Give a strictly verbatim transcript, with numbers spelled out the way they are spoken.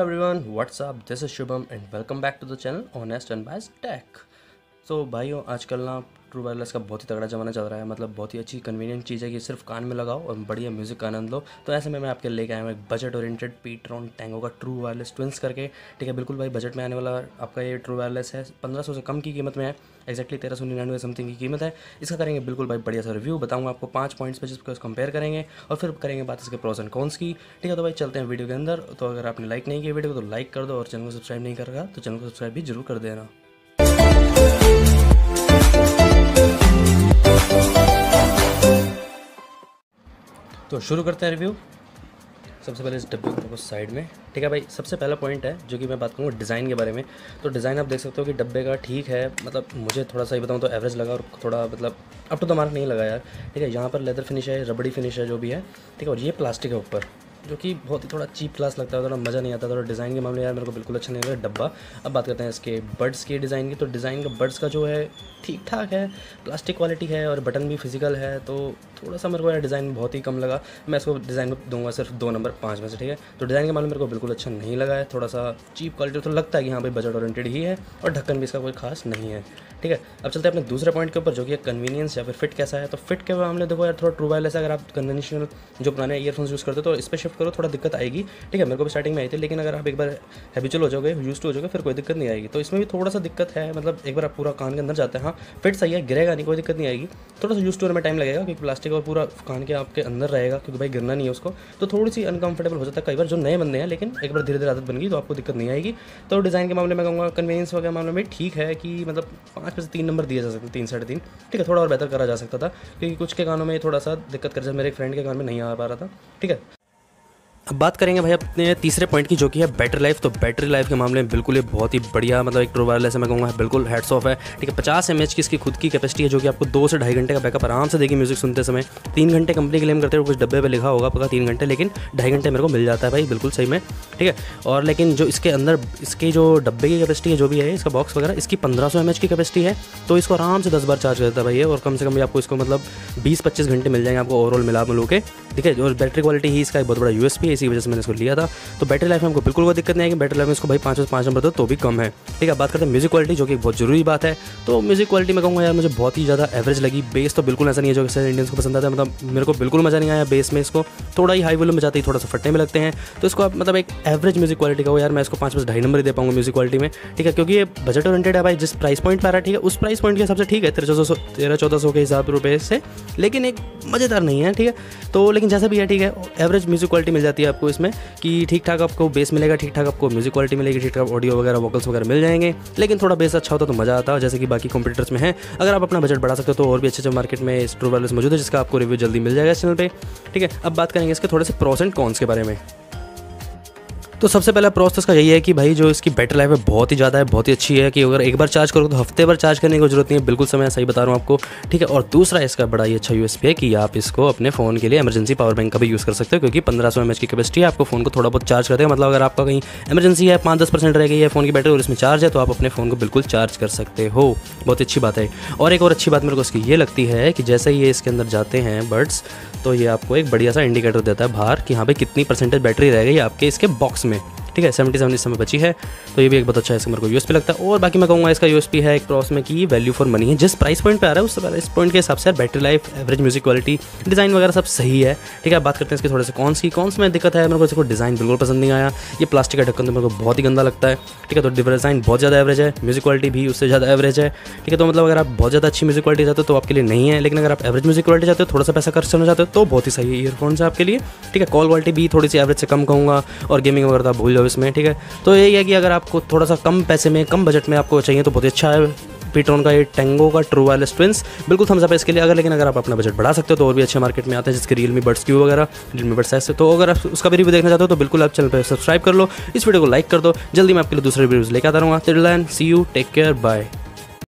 Everyone what's up, this is Shubham and welcome back to the channel honest unbiased tech. तो भाइयों, आजकल ना true wireless का बहुत ही तगड़ा ज़माना चल रहा है। मतलब बहुत ही अच्छी कन्वीनियंट चीज़ है कि सिर्फ कान में लगाओ और बढ़िया म्यूज़िक का आनंद लो। तो ऐसे में मैं आपके लेके आया हूँ एक बजट ओरिएंटेड pTron Tango का ट्रू वायरलेस ट्विंस करके। ठीक है, बिल्कुल भाई बजट में आने वाला आपका ये ट्रू वायरलेस है। पंद्रह सौ से कम की कीमत में है, एक्जैक्टली तेरह सौ निन्यानवे समथिंग की कीमत है। इसका करेंगे बिल्कुल भाई बढ़िया सा रिव्यू, बताऊँगा आपको पाँच पॉइंट्स पर जिसको कंपेयर करेंगे और फिर करेंगे बात इसके प्रोस एंड कॉन्स की। ठीक है, तो भाई चलते हैं वीडियो के अंदर। तो अगर आपने लाइक नहीं किया वीडियो को तो लाइक कर दो, और चैनल को सब्सक्राइब नहीं करेगा तो चैनल को सब्सक्राइब भी जरूर कर देना। तो शुरू करते हैं रिव्यू। सबसे पहले इस डब्बे को साइड में। ठीक है भाई, सबसे पहला पॉइंट है जो कि मैं बात करूँगा डिज़ाइन के बारे में। तो डिज़ाइन आप देख सकते हो कि डब्बे का ठीक है, मतलब मुझे थोड़ा सा ही बताऊँ तो एवरेज लगा और थोड़ा मतलब अप टू द मार्क नहीं लगा यार। ठीक है, यहाँ पर लेदर फिनिश है, रबड़ी फिनिश है जो भी है। ठीक है, और ये प्लास्टिक है ऊपर, जो कि बहुत ही थोड़ा चीप क्लास लगता है, थोड़ा मज़ा नहीं आता। थोड़ा डिज़ाइन के मामले यार मेरे को बिल्कुल अच्छा नहीं लगा डब्बा। अब बात करते हैं इसके बड्स के डिज़ाइन की। तो डिज़ाइन का बड्स का जो है ठीक ठाक है, प्लास्टिक क्वालिटी है और बटन भी फिजिकल है। तो थोड़ा सा मेरे को यार डिज़ाइन बहुत ही कम लगा। मैं इसको डिज़ाइन में दूंगा सिर्फ दो नंबर पाँच में से। ठीक है, तो डिज़ाइन के मामले मेरे को बिल्कुल अच्छा नहीं लगा है, थोड़ा सा चीप क्वालिटी। तो लगता है कि हाँ भाई बजट ओरिएंटेड ही है, और ढक्कन भी इसका कोई खास नहीं है। ठीक है, अब चलते हैं अपने दूसरे पॉइंट के ऊपर जो कि कन्वीनियंस या फिर फिट कैसा है। तो फिट के मामले देखो यार, थोड़ा ट्रू वायरलेस अगर आप कन्वेंशनल जो पुराने ईयरफोन्स यूज़ करते हो तो इस पर शिफ्ट करो थोड़ा दिक्कत आएगी। ठीक है, मेरे को भी स्टार्टिंग में आई थी, लेकिन अगर आप एक बार हैबिचुअल हो जाओगे, यूज टू हो जाओगे, फिर कोई दिक्कत नहीं आएगी। तो इसमें भी थोड़ा सा दिक्कत है, मतलब एक बार आप पूरा कान के अंदर जाते हैं। हाँ, फिट सही है, गिरेगा नहीं, कोई दिक्कत नहीं आएगी। थोड़ा सा यूज टू होने में टाइम लगेगा क्योंकि प्लास्टिक और पूरा कान के आपके अंदर रहेगा, क्योंकि भाई गिरना नहीं है उसको। तो थोड़ी सी अनकंफर्टेबल हो जाता है कई बार जो नए बंदे हैं, लेकिन एक बार धीरे धीरे आदत बन गई तो आपको दिक्कत नहीं आएगी। तो डिज़ाइन के मामले में कहूँगा, कन्वीनियंस वगैरह मामले में ठीक है कि मतलब पाँच में से तीन नंबर दिए जा सकते हैं, तीन साढ़े तीन। ठीक है, थोड़ा और बेहतर करा जा सकता था क्योंकि कुछ के कानों में थोड़ा सा दिक्कत कर, जब मेरे एक फ्रेंड के कान में नहीं आ पा रहा था। ठीक है, अब बात करेंगे भाई अपने तीसरे पॉइंट की जो कि है बैटरी लाइफ। तो बैटरी लाइफ के मामले में बिल्कुल ये बहुत ही बढ़िया, मतलब एक ट्रू वायरलेस मैं कहूँगा बिल्कुल हेड्स ऑफ है। ठीक है, पचास एम एच की इसकी खुद की कैपेसिटी है जो कि आपको दो से ढाई घंटे का बैकअप आराम से देगी म्यूजिक सुनते समय। तीन घंटे कंपनी क्लेम करते हो, कुछ डब्बे पे लिखा होगा पक्का तीन घंटे, लेकिन ढाई घंटे मेरे को मिल जाता है भाई बिल्कुल सही में। ठीक है, और लेकिन जो इसके अंदर इसके जो डब्बे की कैपेसिटी है जो भी है, इसका बॉक्स वगैरह, इसकी पंद्रह सौ एम एच की कैपेसिटी है। तो इसको आराम से दस बार चार्ज करता है भाई, और कम से कम आपको इसको मतलब बीस पच्चीस घंटे मिल जाएंगे आपको ओवरऑल मिला मिलो के। ठीक है, और बैटरी क्वालिटी ही इसका एक बहुत बड़ा यूएसपी है, इसी वजह से मैंने इसको लिया था। तो बैटरी लाइफ में हमको बिल्कुल वो दिक्कत नहीं आएगी, बैटरी लाइफ में इसको भाई पाँच पाँच नंबर दो तो भी कम है। ठीक है, बात करते हैं म्यूजिक क्वालिटी जो कि बहुत जरूरी बात है। तो म्यूजिक क्वालिटी में कहूँगा यार मुझे बहुत ही ज़्यादा एवरेज लगी। बेस तो बिल्कुल ऐसा नहीं है जो कि इंडियंस को पसंद आता है, मतलब मेरे को बिल्कुल मज़ा नहीं आया बेस में। इसको थोड़ा ही हाई वॉल्यूम में जाती है, थोड़ा सा फटने में लगते हैं। तो इसको आप मतलब एक एवरेज म्यूजिक क्वालिटी का हो यार, मैं इसको पाँच पाँच ढाई नंबर दे पाऊँगा म्यूजिक क्वालिटी में। ठीक है, क्योंकि ये बजट ओरिएंटेड है भाई, जिस प्राइस पॉइंट पर आ रहा है। ठीक है, उस प्राइस पॉइंट के हिसाब से ठीक है, तेरह सौ तेरह चौदह सौ के हिसाब रुपये से, लेकिन एक मज़ेदार नहीं है। ठीक है, तो लेकिन जैसा भी है ठीक है, एवरेज म्यूजिक क्वालिटी मिल जाती है आपको इसमें, कि ठीक ठाक आपको बेस मिलेगा, ठीक ठाक आपको म्यूजिक क्वालिटी मिलेगी, ठीक ठाक ऑडियो वगैरह वोकल्स वगैरह मिल जाएंगे। लेकिन थोड़ा बेस अच्छा होता तो मज़ा आता है, जैसे कि बाकी कंपटीटर्स में है। अगर आप अपना बजट बढ़ा सकते हो तो और भी अच्छे अच्छे मार्केट में इस ट्रू वायरलेस मौजूद है, जिसका आपको रिव्यू जल्दी मिल जाएगा इस चैनल पर। ठीक है, अब बात करेंगे इसके थोड़े से प्रोस एंड कॉन्स के बारे में। तो सबसे पहला प्रोसेस का यही है कि भाई जो इसकी बैटरी लाइफ है बहुत ही ज़्यादा है, बहुत ही अच्छी है कि अगर एक बार चार्ज करो तो हफ्ते भर चार्ज करने की जरूरत नहीं है, बिल्कुल समय सही बता रहा हूँ आपको। ठीक है, और दूसरा इसका बड़ा ही अच्छा यूएसपी है कि आप इसको अपने फ़ोन के लिए एमरजेंसी पावर बैंक का भी यूज़ कर सकते हो, क्योंकि पंद्रह सौ एम एच की कैपेसिटी है, आपको फ़ोन को थोड़ा बहुत चार्ज कर देगा। मतलब अगर आपका कहीं एमरजेंसी है, पाँच दस परसेंट रह गई है फ़ोन की बैटरी और इसमें चार्ज है, तो आप अपने फ़ोन को बिल्कुल चार्ज कर सकते हो, बहुत अच्छी बात है। और एक और अच्छी बात मेरे को इसकी ये लगती है कि जैसे ही ये इसके अंदर जाते हैं बड्स, तो ये आपको एक बढ़िया सा इंडिकेटर देता है बाहर कि हाँ भाई कितनी परसेंटेज बैटरी रह गई आपके इसके बॉक्स में। ठीक है, सत्तर इस समय बची है, तो ये भी एक बहुत अच्छा है, इसका मेरे को यूएसपी लगता है। और बाकी मैं कहूँगा इसका यूएसपी है एक क्रॉस में कि वैल्यू फॉर मनी है, जिस प्राइस पॉइंट पे आ रहा है उस प्राइस पॉइंट के हिसाब से battery life, average music quality, design वगैरह सब सही है। ठीक है, बात करते हैं इसके थोड़े से कॉन्स की। कॉन्स में दिक्कत है मेरे को इसको डिज़ाइन बिल्कुल पसंद नहीं आया, ये प्लास्टिक का ढक्कन तो मेरे को बहुत ही गंदा लगता है। ठीक है, तो डिज़ाइन बहुत ज़्यादा एवरेज है, म्यूजिक क्वालिटी भी उससे ज़्यादा एवरेज है। ठीक है, तो मतलब अगर आप बहुत ज़्यादा अच्छी म्यूजिक क्वालिटी चाहते हो तो आपके लिए नहीं है, लेकिन अगर आप एवरेज म्यूजिक क्वालिटी चाहते हो, थोड़ा सा पैसा खर्च करना चाहते हो तो बहुत ही सही है ईयरफोन्स है आपके लिए। ठीक है, कॉल क्वालिटी भी थोड़ी सी एवरेज से कम कहूँगा, और गेमिंग वगैरह आप भूल जाओ इसमें। ठीक है, तो यही है कि अगर आपको थोड़ा सा कम पैसे में, कम बजट में आपको चाहिए तो बहुत अच्छा है pTron का ये टैंगो का ट्रू वायरलेस ट्विंस, बिल्कुल थम्स अप इसके लिए। अगर लेकिन अगर आप अपना बजट बढ़ा सकते हो तो और भी अच्छे मार्केट में आते हैं, जिसके Realme Buds Q वगैरह, Realme Buds S, तो अगर आप उसका भी रिव्यू देखना चाहते हो तो बिल्कुल आप चैनल पर सब्सक्राइब कर लो, इस वीडियो को लाइक कर दो। जल्दी मैं आपके लिए दूसरे रिव्यूज़ लेकर आता रहूँगा। Till then see you, take care, bye.